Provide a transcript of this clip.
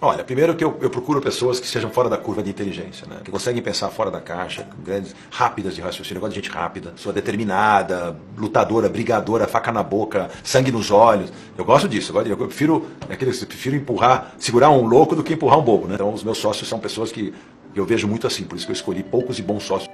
Olha, primeiro que eu procuro pessoas que sejam fora da curva de inteligência, né? Que conseguem pensar fora da caixa, grandes, rápidas de raciocínio, eu gosto de gente rápida, pessoa determinada, lutadora, brigadora, faca na boca, sangue nos olhos. Eu gosto disso, eu prefiro, empurrar, segurar um louco do que empurrar um bobo, né? Então os meus sócios são pessoas que eu vejo muito assim, por isso que eu escolhi poucos e bons sócios.